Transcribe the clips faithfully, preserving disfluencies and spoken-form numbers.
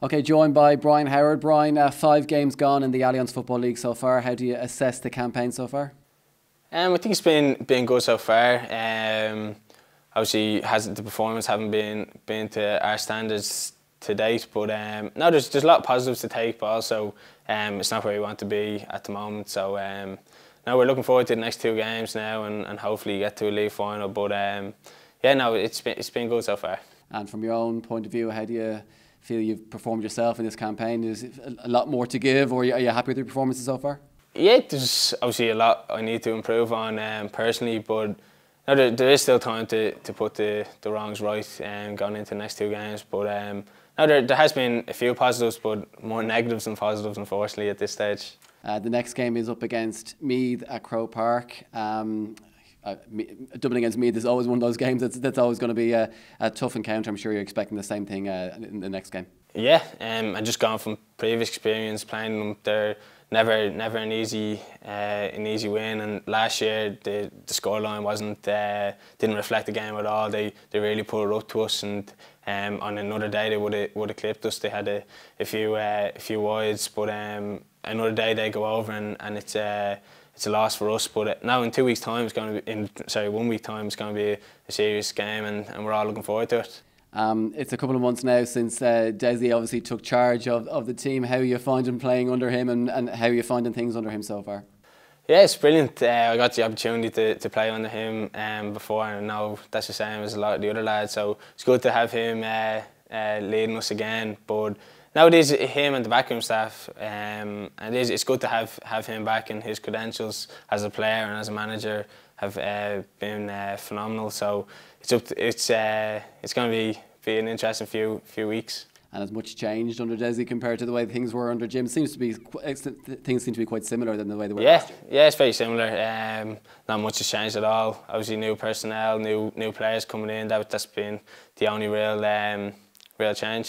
Okay, joined by Brian Howard. Brian, uh, five games gone in the Allianz Football League so far. How do you assess the campaign so far? Um, I think it's been been good so far. Um, obviously, hasn't the performance haven't been been to our standards to date, but um, no, there's there's a lot of positives to take. But also, um, it's not where we want to be at the moment. So um, now we're looking forward to the next two games now, and, and hopefully get to a league final. But um, yeah, no, it's been it's been good so far. And from your own point of view, how do you feel you've performed yourself in this campaign? Is a lot more to give, or are you happy with your performances so far? Yeah, there's obviously a lot I need to improve on um, personally, but no, there, there is still time to, to put the, the wrongs right um, going into the next two games. But um, no, there, there has been a few positives, but more negatives than positives, unfortunately, at this stage. Uh, the next game is up against Meath at Croke Park. Um, Uh, Dublin against Meath is always one of those games that's, that's always going to be a, a tough encounter. I'm sure you're expecting the same thing uh, in the next game. Yeah, um, and just going from previous experience playing them, they're never never an easy uh, an easy win. And last year the, the scoreline wasn't uh, didn't reflect the game at all. They they really put it up to us, and um, on another day they would have would have clipped us. They had a, a few uh, a few wides, but um, another day they go over, and and it's. Uh, It's a loss for us, but now in two weeks' time, it's going to be in sorry one week time, it's going to be a serious game, and, and we're all looking forward to it. Um, it's a couple of months now since uh, Desi obviously took charge of, of the team. How are you finding playing under him, and, and how are you finding things under him so far? Yeah, it's brilliant. Uh, I got the opportunity to, to play under him um, before, and now that's the same as a lot of the other lads. So it's good to have him uh, uh, leading us again, but. Now it is him and the backroom staff, um, and it is, it's good to have, have him back, and his credentials as a player and as a manager have uh, been uh, phenomenal. So it's up to, it's uh, it's going to be be an interesting few few weeks. And as much changed under Desi compared to the way things were under Jim. Seems to be things seem to be quite similar than the way they were. Yeah, last year. Yeah, it's very similar. Um, not much has changed at all. Obviously, new personnel, new new players coming in. That that's been the only real um, real change.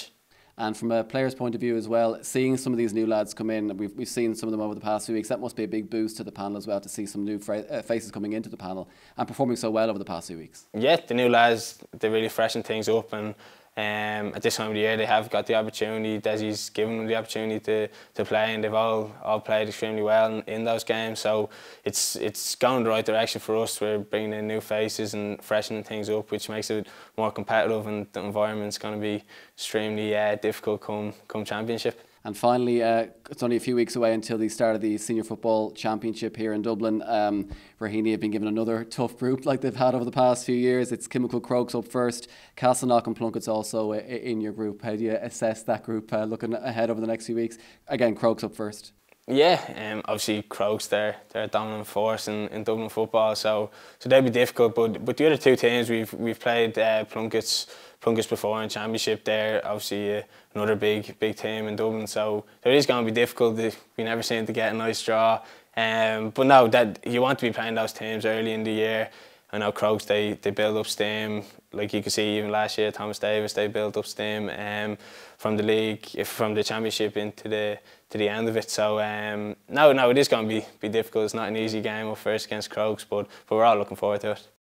And from a player's point of view as well, seeing some of these new lads come in, we've, we've seen some of them over the past few weeks, that must be a big boost to the panel as well, to see some new uh, faces coming into the panel and performing so well over the past few weeks. Yeah, the new lads, they really freshen things up, and um, at this time of the year they have got the opportunity, Desi's given them the opportunity to, to play, and they've all, all played extremely well in, in those games, so it's, it's going the right direction for us. We're bringing in new faces and freshening things up, which makes it more competitive, and the environment's going to be extremely uh, difficult come, come championship. And finally, uh, it's only a few weeks away until the start of the Senior Football Championship here in Dublin. Um, Raheny have been given another tough group like they've had over the past few years. It's Kilmacud Crokes up first, Castleknock and Plunkett's also in your group. How do you assess that group uh, looking ahead over the next few weeks? Again, Crokes up first. Yeah, um, obviously Crokes, they're, they're a dominant force in, in Dublin football, so so they'd be difficult. But but the other two teams, we've we've played uh, Plunkett's Plunkett's before in Championship. They're obviously uh, another big big team in Dublin, so it is going to be difficult. We never seem to get a nice draw, um, but no, that you want to be playing those teams early in the year. I know Crokes, they they build up steam, like you can see even last year Thomas Davis, they built up steam um, from the league, from the Championship into the. to the end of it, so um, no, no, it is going to be, be difficult. It's not an easy game up first against Crokes, but, but we're all looking forward to it.